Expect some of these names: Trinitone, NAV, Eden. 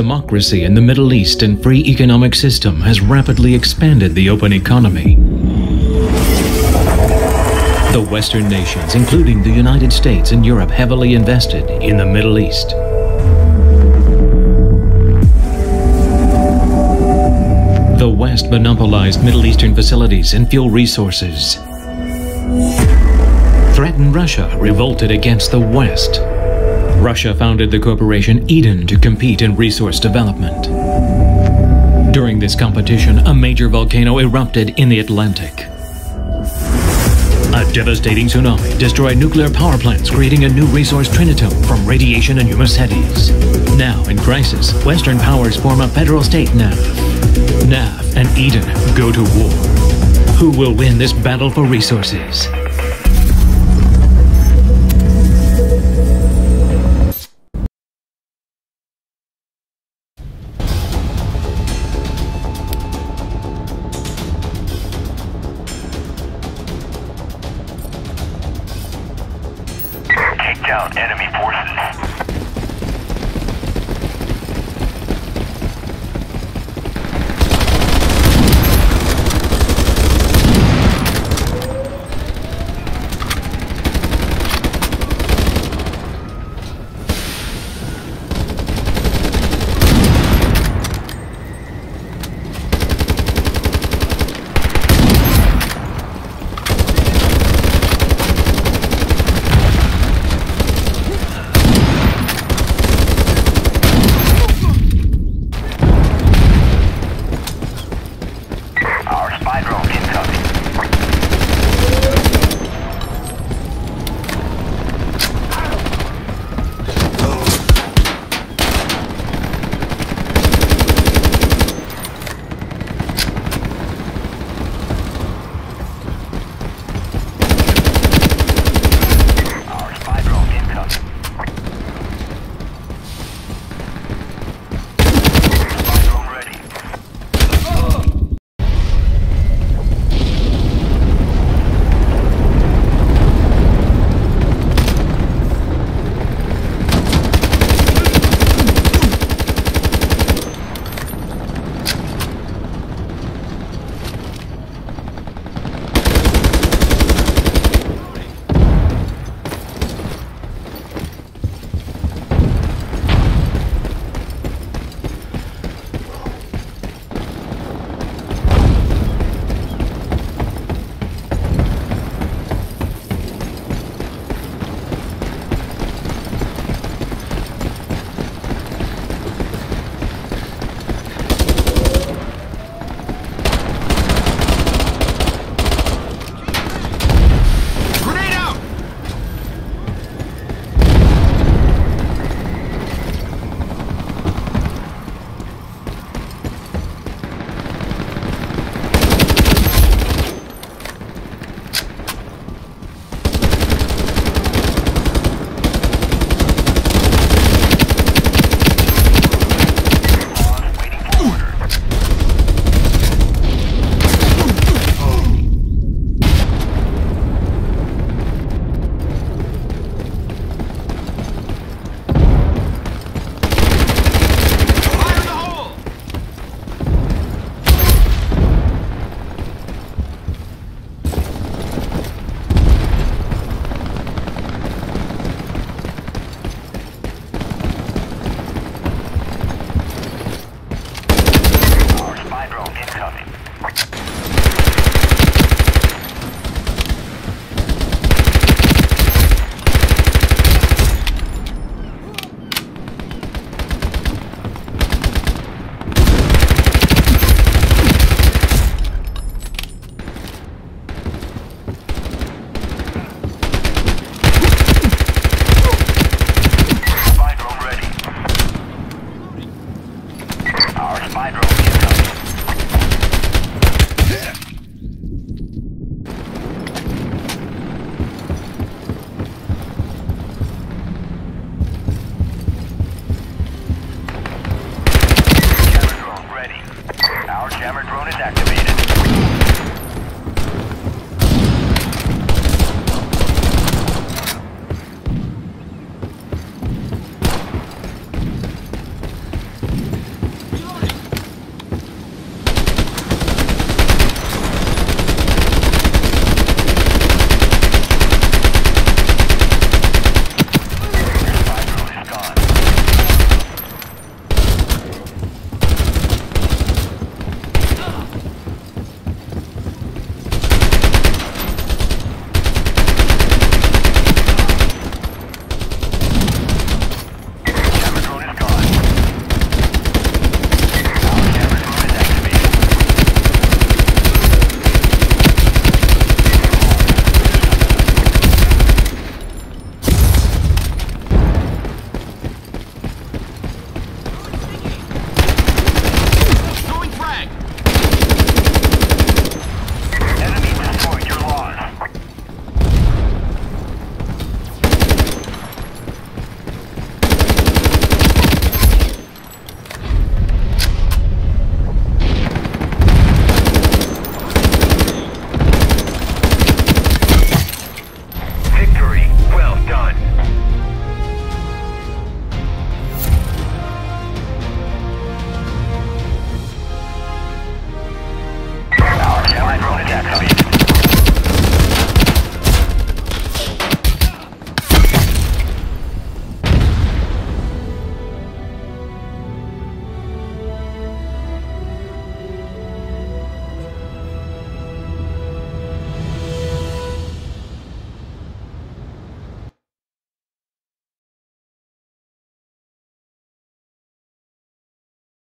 Democracy in the Middle East and free economic system has rapidly expanded the open economy. The Western nations, including the United States and Europe, heavily invested in the Middle East. The West monopolized Middle Eastern facilities and fuel resources. Threatened Russia revolted against the West. Russia founded the corporation Eden to compete in resource development. During this competition, a major volcano erupted in the Atlantic. A devastating tsunami destroyed nuclear power plants, creating a new resource, Trinitone, from radiation and humus hedes. Now, in crisis, Western powers form a federal state NAV. NAV and Eden go to war. Who will win this battle for resources? Enemy forces.